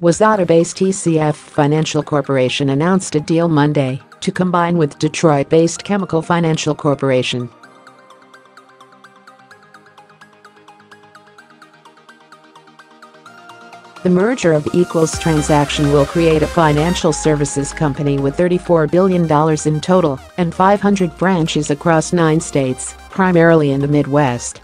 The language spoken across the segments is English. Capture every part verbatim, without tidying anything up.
Wasada-based T C F Financial Corporation announced a deal Monday to combine with Detroit-based Chemical Financial Corporation. The merger of equals transaction will create a financial services company with thirty-four billion dollars in total and five hundred branches across nine states, primarily in the Midwest.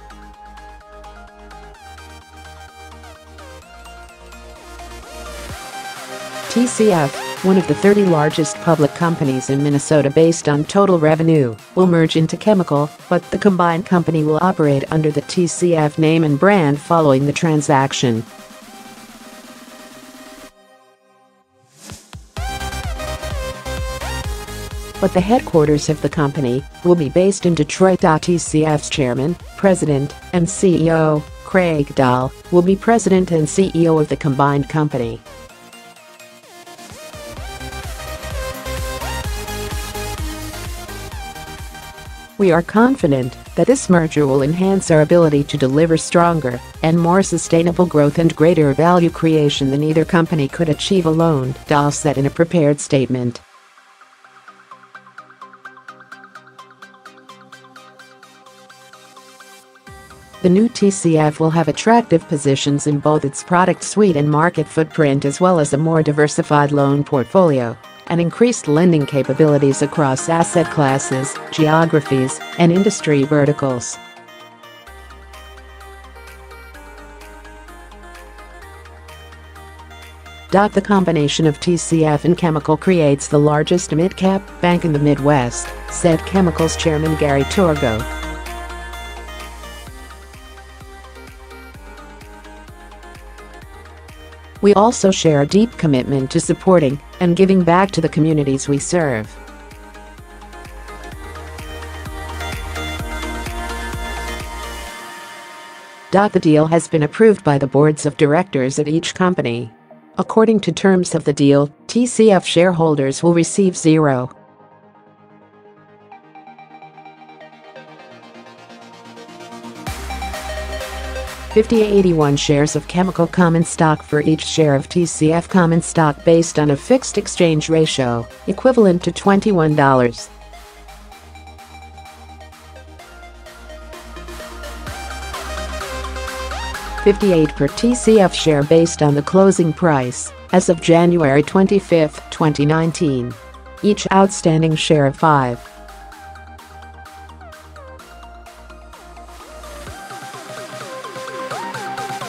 T C F, one of the thirty largest public companies in Minnesota based on total revenue, will merge into Chemical, but the combined company will operate under the T C F name and brand following the transaction. But the headquarters of the company will be based in Detroit. T C F's chairman, president, and C E O, Craig Dahl, will be president and C E O of the combined company. "We are confident that this merger will enhance our ability to deliver stronger and more sustainable growth and greater value creation than either company could achieve alone," Dahl said in a prepared statement. The new T C F will have attractive positions in both its product suite and market footprint, as well as a more diversified loan portfolio and increased lending capabilities across asset classes, geographies, and industry verticals. The combination of T C F and Chemical creates the largest mid-cap bank in the Midwest, said Chemical's chairman Gary Torgow. "We also share a deep commitment to supporting and giving back to the communities we serve." The deal has been approved by the boards of directors at each company. According to terms of the deal, T C F shareholders will receive zero point five zero eight one shares of Chemical common stock for each share of T C F common stock based on a fixed exchange ratio, equivalent to twenty-one dollars. fifty-eight per T C F share based on the closing price as of January twenty-fifth, twenty nineteen. Each outstanding share of five.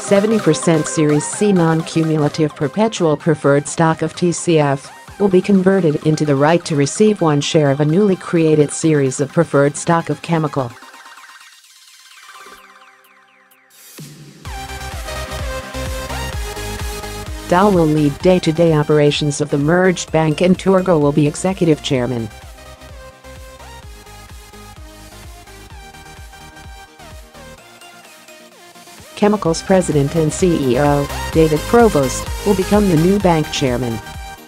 seventy percent Series C non-cumulative perpetual preferred stock of T C F will be converted into the right to receive one share of a newly created series of preferred stock of Chemical. Dahl will lead day-to-day operations of the merged bank and Torgow will be executive chairman. Chemical's president and C E O, David Provost, will become the new bank chairman.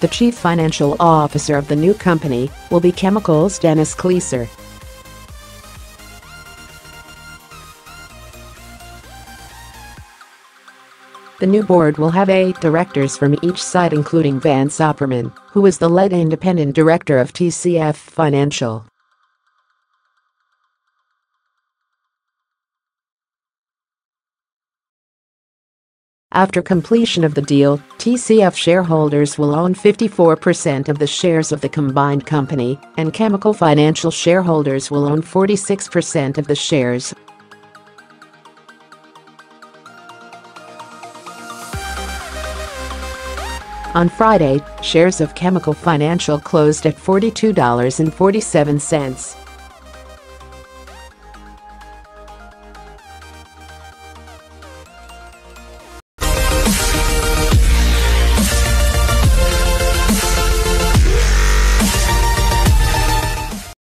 The chief financial officer of the new company will be Chemical's Dennis Kleiser. The new board will have eight directors from each side, including Vance Opperman, who is the lead independent director of T C F Financial. After completion of the deal, T C F shareholders will own fifty-four percent of the shares of the combined company, and Chemical Financial shareholders will own forty-six percent of the shares. On Friday, shares of Chemical Financial closed at forty-two dollars and forty-seven cents.